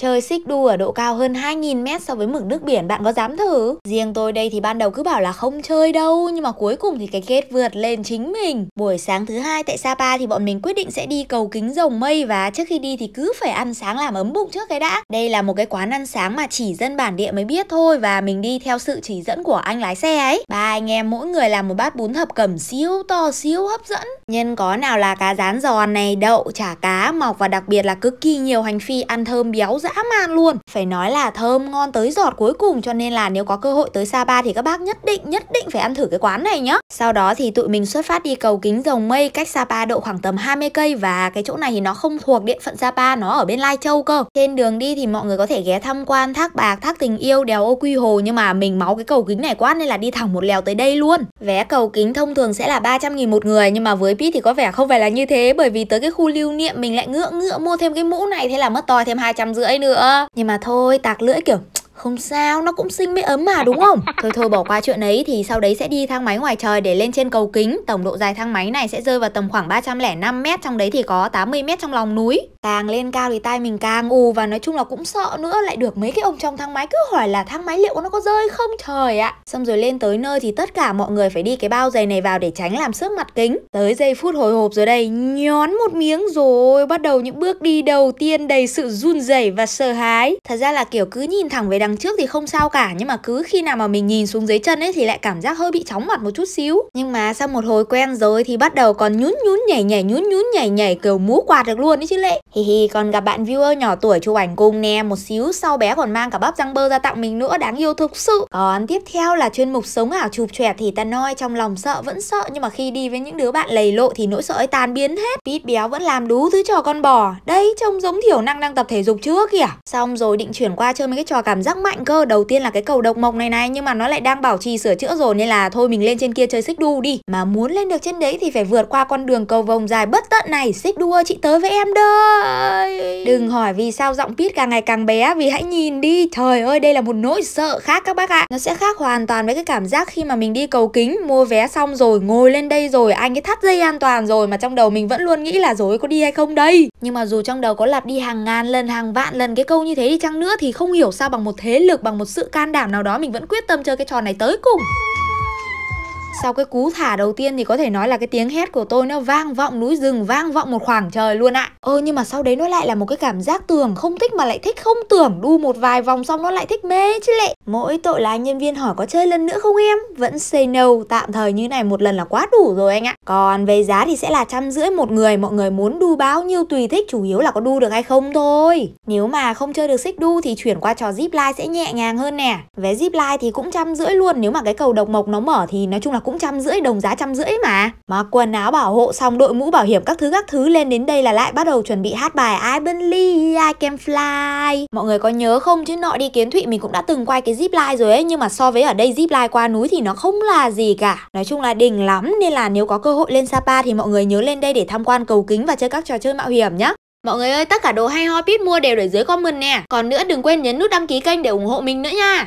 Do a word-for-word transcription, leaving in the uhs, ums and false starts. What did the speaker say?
Chơi xích đu ở độ cao hơn hai nghìn mét so với mực nước biển, bạn có dám thử? Riêng tôi đây thì ban đầu cứ bảo là không chơi đâu, nhưng mà cuối cùng thì cái kết vượt lên chính mình. Buổi sáng thứ hai tại Sapa thì bọn mình quyết định sẽ đi cầu kính rồng mây, và trước khi đi thì cứ phải ăn sáng làm ấm bụng trước cái đã. Đây là một cái quán ăn sáng mà chỉ dân bản địa mới biết thôi, và mình đi theo sự chỉ dẫn của anh lái xe ấy. Ba anh em mỗi người làm một bát bún thập cẩm siêu to siêu hấp dẫn. Nhân có nào là cá rán giòn này, đậu, chả cá, mọc và đặc biệt là cực kỳ nhiều hành phi, ăn thơm béo dã man luôn. Phải nói là thơm ngon tới giọt cuối cùng, cho nên là nếu có cơ hội tới Sapa thì các bác nhất định nhất định phải ăn thử cái quán này nhá. Sau đó thì tụi mình xuất phát đi cầu kính rồng mây cách Sapa độ khoảng tầm hai mươi cây, và cái chỗ này thì nó không thuộc địa phận Sapa, nó ở bên Lai Châu cơ. Trên đường đi thì mọi người có thể ghé tham quan thác Bạc, thác Tình Yêu, đèo Ô Quy Hồ, nhưng mà mình máu cái cầu kính này quá nên là đi thẳng một lèo tới đây luôn. Vé cầu kính thông thường sẽ là ba trăm nghìn một người, nhưng mà với Pít thì có vẻ không phải là như thế, bởi vì tới cái khu lưu niệm mình lại ngựa ngựa mua thêm cái mũ này, thế là mất toi thêm hai trăm rưỡi nữa. Nhưng mà thôi, tạc lưỡi kiểu không sao, nó cũng xinh mới ấm mà đúng không? Thôi thôi bỏ qua chuyện ấy, thì sau đấy sẽ đi thang máy ngoài trời để lên trên cầu kính. Tổng độ dài thang máy này sẽ rơi vào tầm khoảng ba trăm lẻ năm mét, trong đấy thì có tám mươi mét trong lòng núi. Càng lên cao thì tai mình càng ù, và nói chung là cũng sợ nữa, lại được mấy cái ông trong thang máy cứ hỏi là thang máy liệu nó có rơi không trời ạ. Xong rồi lên tới nơi thì tất cả mọi người phải đi cái bao giày này vào để tránh làm xước mặt kính. Tới giây phút hồi hộp rồi đây, nhón một miếng rồi bắt đầu những bước đi đầu tiên đầy sự run rẩy và sợ hãi. Thật ra là kiểu cứ nhìn thẳng về đằng trước thì không sao cả, nhưng mà cứ khi nào mà mình nhìn xuống dưới chân ấy thì lại cảm giác hơi bị chóng mặt một chút xíu. Nhưng mà sau một hồi quen rồi thì bắt đầu còn nhún nhún nhảy nhảy, nhún nhún nhảy nhảy kiểu múa quạt được luôn đấy chứ lệ. Hi hi, còn gặp bạn viewer nhỏ tuổi chụp ảnh cùng nè, một xíu sau bé còn mang cả bắp răng bơ ra tặng mình nữa, đáng yêu thực sự. Còn tiếp theo là chuyên mục sống ảo chụp chẹt thì ta nói trong lòng sợ vẫn sợ, nhưng mà khi đi với những đứa bạn lầy lội thì nỗi sợ ấy tan biến hết. Pít béo vẫn làm đủ thứ trò con bò, đây trông giống thiểu năng đang tập thể dục chưa kìa. Xong rồi định chuyển qua chơi mấy cái trò cảm giác mạnh cơ, đầu tiên là cái cầu độc mộc này này, nhưng mà nó lại đang bảo trì sửa chữa rồi nên là thôi mình lên trên kia chơi xích đu đi. Mà muốn lên được trên đấy thì phải vượt qua con đường cầu vồng dài bất tận này. Xích đu ơi, chị tới với em đây. Đừng hỏi vì sao giọng Pít càng ngày càng bé, vì hãy nhìn đi, trời ơi đây là một nỗi sợ khác các bác ạ. Nó sẽ khác hoàn toàn với cái cảm giác khi mà mình đi cầu kính, mua vé xong rồi ngồi lên đây rồi anh ấy thắt dây an toàn rồi, mà trong đầu mình vẫn luôn nghĩ là rồi có đi hay không đây. Nhưng mà dù trong đầu có lặp đi hàng ngàn lần hàng vạn lần cái câu như thế đi chăng nữa thì không hiểu sao bằng một thế lực, bằng một sự can đảm nào đó, mình vẫn quyết tâm chơi cái trò này tới cùng. Sau cái cú thả đầu tiên thì có thể nói là cái tiếng hét của tôi nó vang vọng núi rừng, vang vọng một khoảng trời luôn ạ. Ơ nhưng mà sau đấy nó lại là một cái cảm giác tưởng không thích mà lại thích không tưởng, đu một vài vòng xong nó lại thích mê chứ lệ. Mỗi tội là anh nhân viên hỏi có chơi lần nữa không em, vẫn say no, tạm thời như này một lần là quá đủ rồi anh ạ. Còn về giá thì sẽ là trăm rưỡi một người, mọi người muốn đu bao nhiêu tùy thích, chủ yếu là có đu được hay không thôi. Nếu mà không chơi được xích đu thì chuyển qua trò zip line sẽ nhẹ nhàng hơn nè. Vé zip line thì cũng trăm rưỡi luôn, nếu mà cái cầu độc mộc nó mở thì nói chung là cũng trăm rưỡi, đồng giá trăm rưỡi mà. Mà quần áo bảo hộ xong, đội mũ bảo hiểm các thứ các thứ, lên đến đây là lại bắt đầu chuẩn bị hát bài I Believe I Can Fly. Mọi người có nhớ không chứ nọ đi Kiến Thụy mình cũng đã từng quay cái zip line rồi ấy, nhưng mà so với ở đây zip line qua núi thì nó không là gì cả. Nói chung là đỉnh lắm, nên là nếu có cơ hội lên Sapa thì mọi người nhớ lên đây để tham quan cầu kính và chơi các trò chơi mạo hiểm nhá. Mọi người ơi, tất cả đồ hay ho Pít mua đều để dưới comment nè. Còn nữa đừng quên nhấn nút đăng ký kênh để ủng hộ mình nữa nha.